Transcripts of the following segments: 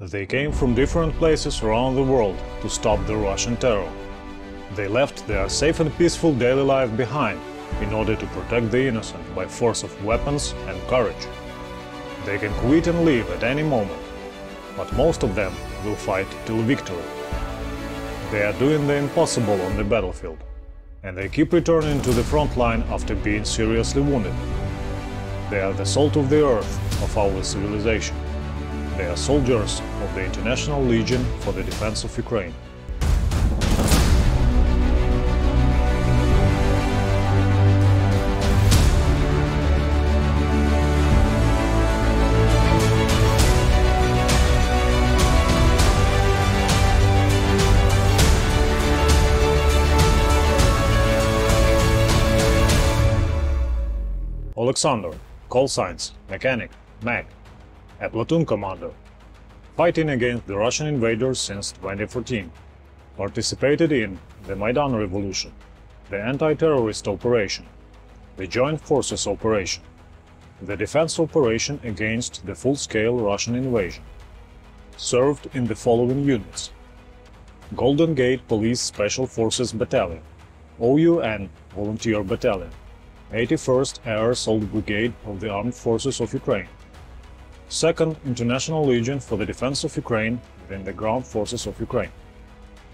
They came from different places around the world to stop the Russian terror. They left their safe and peaceful daily life behind in order to protect the innocent by force of weapons and courage. They can quit and leave at any moment, but most of them will fight till victory. They are doing the impossible on the battlefield, and they keep returning to the front line after being seriously wounded. They are the salt of the earth of our civilization. They are soldiers of the International Legion for the Defense of Ukraine. Alexander, call signs, mechanic, Mac. A platoon commander, fighting against the Russian invaders since 2014, participated in the Maidan revolution, the anti-terrorist operation, the joint forces operation, the defense operation against the full-scale Russian invasion. Served in the following units: Golden Gate Police Special Forces Battalion, OUN Volunteer Battalion, 81st Air Assault Brigade of the Armed Forces of Ukraine, 2nd International Legion for the Defense of Ukraine within the Ground Forces of Ukraine.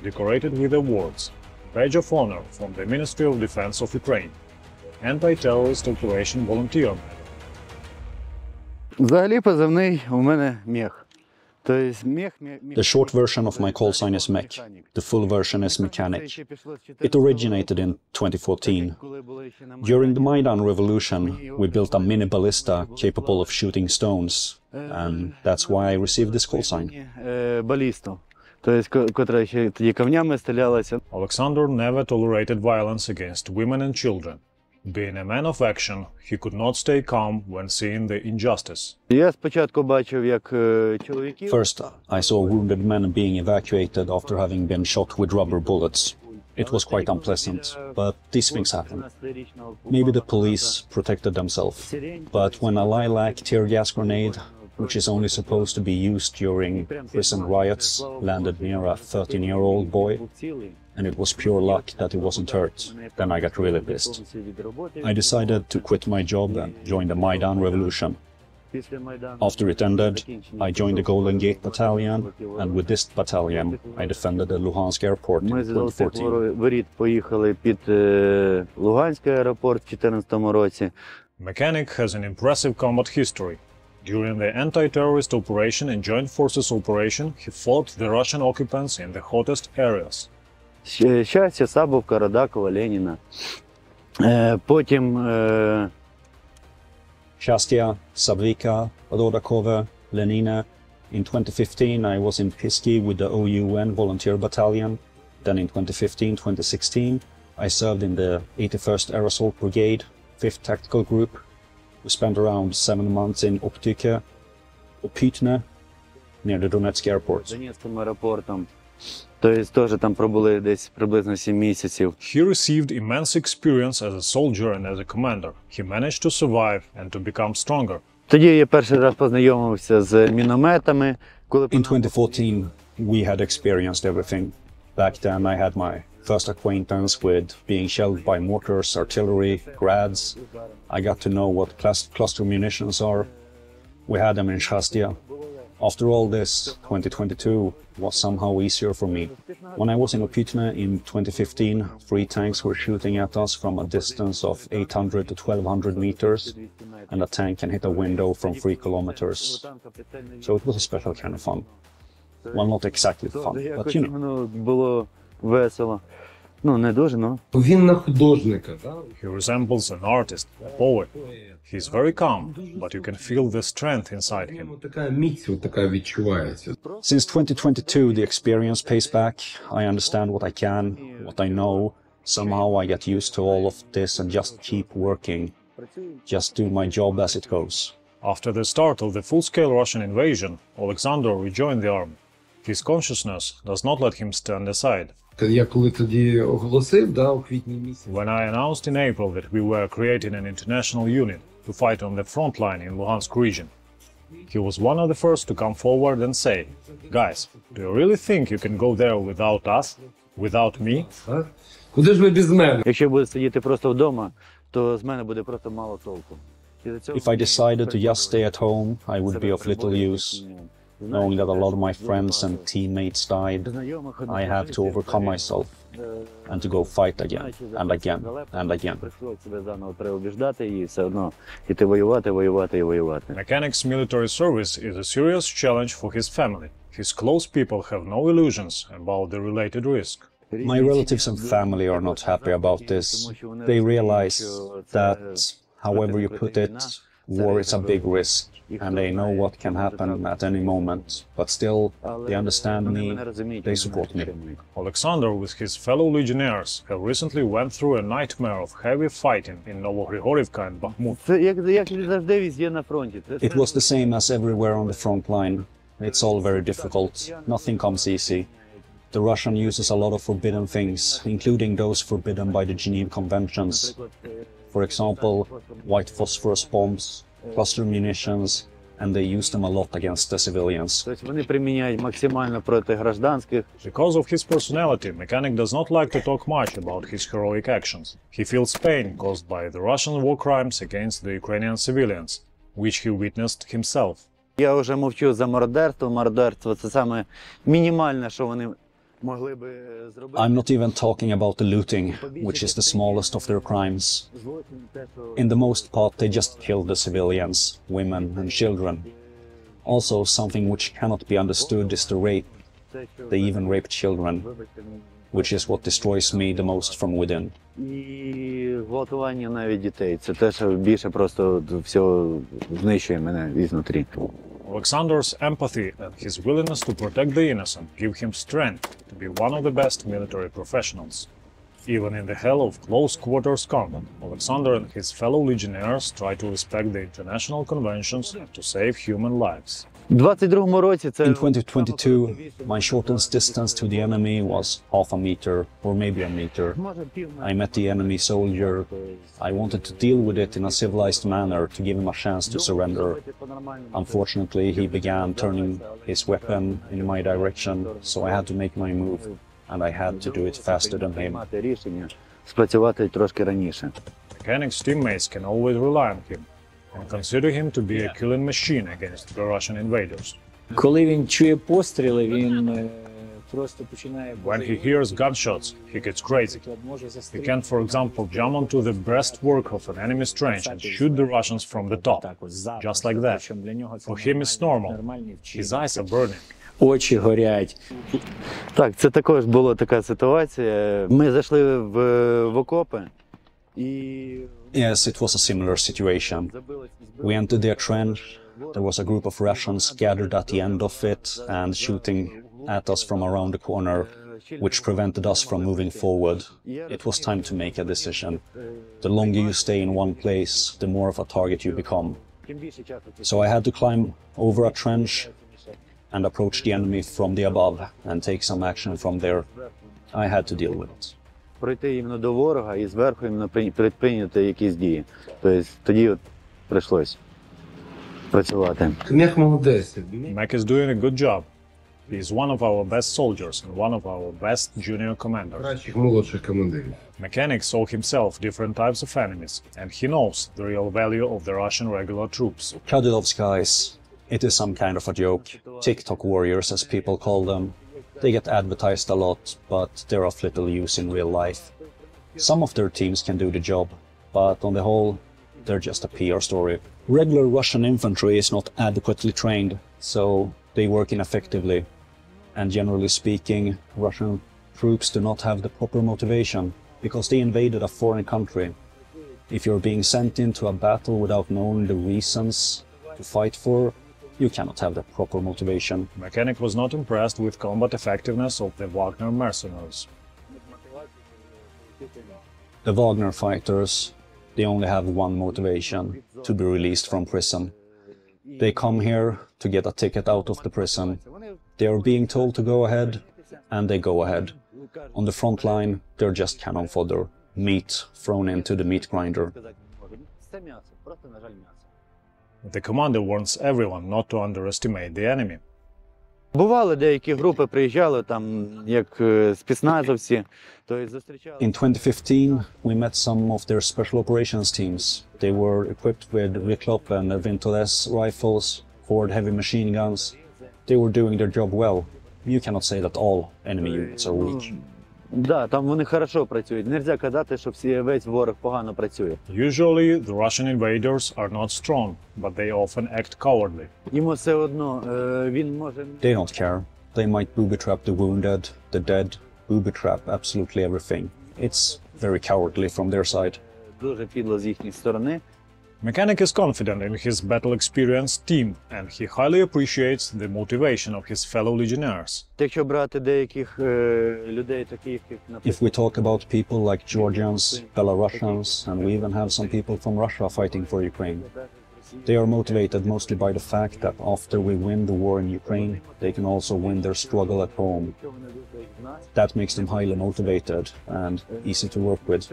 Decorated with awards, Badge of Honor from the Ministry of Defense of Ukraine, Anti-Terrorist Operation Volunteer Medal. The short version of my call sign is Mech, the full version is Mechanic. It originated in 2014. During the Maidan revolution, we built a mini ballista capable of shooting stones. And that's why I received this call sign. Alexander never tolerated violence against women and children. Being a man of action, he could not stay calm when seeing the injustice. First, I saw wounded men being evacuated after having been shot with rubber bullets. It was quite unpleasant, but these things happen. Maybe the police protected themselves, but when a lilac tear gas grenade, which is only supposed to be used during prison riots, landed near a 13-year-old boy, and it was pure luck that he wasn't hurt, then I got really pissed. I decided to quit my job and join the Maidan revolution. After it ended, I joined the Golden Gate Battalion, and with this battalion I defended the Luhansk airport in 2014. Mechanic has an impressive combat history. During the anti-terrorist operation and joint forces operation, he fought the Russian occupants in the hottest areas. Shastia, Sabovka, Rodakova, Lenin. Shastia, Sabovka, Rodakova, Lenin. In 2015 I was in Piski with the OUN Volunteer Battalion. Then in 2015-2016 I served in the 81st Air Assault Brigade, 5th Tactical Group. We spent around 7 months in Opytne, near the Donetsk airport. He received immense experience as a soldier and as a commander. He managed to survive and to become stronger. In 2014 we had experienced everything. Back then I had my first acquaintance with being shelled by mortars, artillery, grads. I got to know what cluster munitions are. We had them in Shastia. After all this, 2022 was somehow easier for me. When I was in Opytne in 2015, 3 tanks were shooting at us from a distance of 800 to 1200 meters, and a tank can hit a window from 3 kilometers. So it was a special kind of fun. Well, not exactly fun, but you know. He resembles an artist, a poet. He's very calm, but you can feel the strength inside him. Since 2022 the experience pays back. I understand what I can, what I know. Somehow I get used to all of this and just keep working. Just do my job as it goes. After the start of the full-scale Russian invasion, Alexander rejoined the army. His consciousness does not let him stand aside. When I announced in April that we were creating an international unit to fight on the front line in Luhansk region, He was one of the first to come forward and say, guys, do you really think you can go there without us, without me? Куди ж ви без мене? Якщо будете сидіти просто вдома, то з мене буде просто мало толку. If I decided to just stay at home, I would be of little use. Knowing that a lot of my friends and teammates died, I had to overcome myself and to go fight again and again and again. Mechanic's military service is a serious challenge for his family. His close people have no illusions about the related risk. My relatives and family are not happy about this. They realize that, however you put it, war is a big risk, and they know what can happen at any moment, but still, they understand me, they support me. Alexander with his fellow legionnaires have recently went through a nightmare of heavy fighting in Novohrihorivka and Bakhmut. It was the same as everywhere on the front line. It's all very difficult, nothing comes easy. The Russian uses a lot of forbidden things, including those forbidden by the Geneva Conventions. For example, white phosphorus bombs, cluster munitions, and they use them a lot against the civilians. Because of his personality, Mechanic does not like to talk much about his heroic actions. He feels pain caused by the Russian war crimes against the Ukrainian civilians, which he witnessed himself. I'm not even talking about the looting, which is the smallest of their crimes. In the most part, they just killed the civilians, women and children. Also, something which cannot be understood is the rape. They even rape children, which is what destroys me the most from within. Alexander's empathy and his willingness to protect the innocent give him strength to be one of the best military professionals. Even in the hell of close-quarters combat, Alexander and his fellow legionnaires try to respect the international conventions to save human lives. In 2022, my shortest distance to the enemy was half a meter, or maybe a meter. I met the enemy soldier. I wanted to deal with it in a civilized manner to give him a chance to surrender. Unfortunately, he began turning his weapon in my direction, so I had to make my move, and I had to do it faster than him. Mechanic's teammates can always rely on him and consider him to be a killing machine against the Russian invaders. When he hears gunshots, he gets crazy. He can, for example, jump onto the breastwork of an enemy's trench and shoot the Russians from the top, just like that. For him it's normal. His eyes are burning. Очі горять. Так, це також була така ситуація. Ми зайшли в окопи. Yes, it was a similar situation. We entered their trench. There was a group of Russians gathered at the end of it and shooting at us from around the corner, which prevented us from moving forward. It was time to make a decision. The longer you stay in one place, the more of a target you become. So I had to climb over a trench and approach the enemy from the above and take some action from there. I had to deal with it. Mech is doing a good job. He is one of our best soldiers and one of our best junior commanders. Mechanic saw himself different types of enemies, and he knows the real value of the Russian regular troops. Kadyrovskys. It is some kind of a joke. TikTok warriors, as people call them. They get advertised a lot, but they're of little use in real life. Some of their teams can do the job, but on the whole, they're just a PR story. Regular Russian infantry is not adequately trained, so they work ineffectively. And generally speaking, Russian troops do not have the proper motivation, because they invaded a foreign country. If you're being sent into a battle without knowing the reasons to fight for, you cannot have the proper motivation. Mechanic was not impressed with combat effectiveness of the Wagner mercenaries. The Wagner fighters, they only have one motivation, to be released from prison. They come here to get a ticket out of the prison. They are being told to go ahead, and they go ahead. On the front line, they're just cannon fodder, meat thrown into the meat grinder. The commander warns everyone not to underestimate the enemy. In 2015, we met some of their special operations teams. They were equipped with Glock and Vintorez rifles, Ford heavy machine guns. They were doing their job well. You cannot say that all enemy units are weak. Usually, the Russian invaders are not strong, but they often act cowardly. They don't care. They might booby-trap the wounded, the dead, booby-trap absolutely everything. It's very cowardly from their side. Mechanic is confident in his battle-experienced team, and he highly appreciates the motivation of his fellow legionnaires. If we talk about people like Georgians, Belarusians, and we even have some people from Russia fighting for Ukraine, they are motivated mostly by the fact that after we win the war in Ukraine, they can also win their struggle at home. That makes them highly motivated and easy to work with.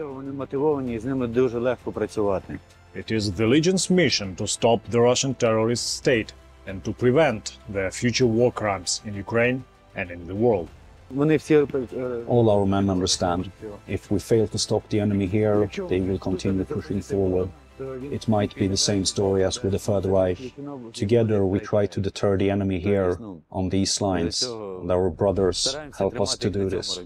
It is the Legion's mission to stop the Russian terrorist state and to prevent their future war crimes in Ukraine and in the world. All our men understand, if we fail to stop the enemy here, they will continue pushing forward. It might be the same story as with the Third Reich. Together we try to deter the enemy here, on these lines, and our brothers help us to do this.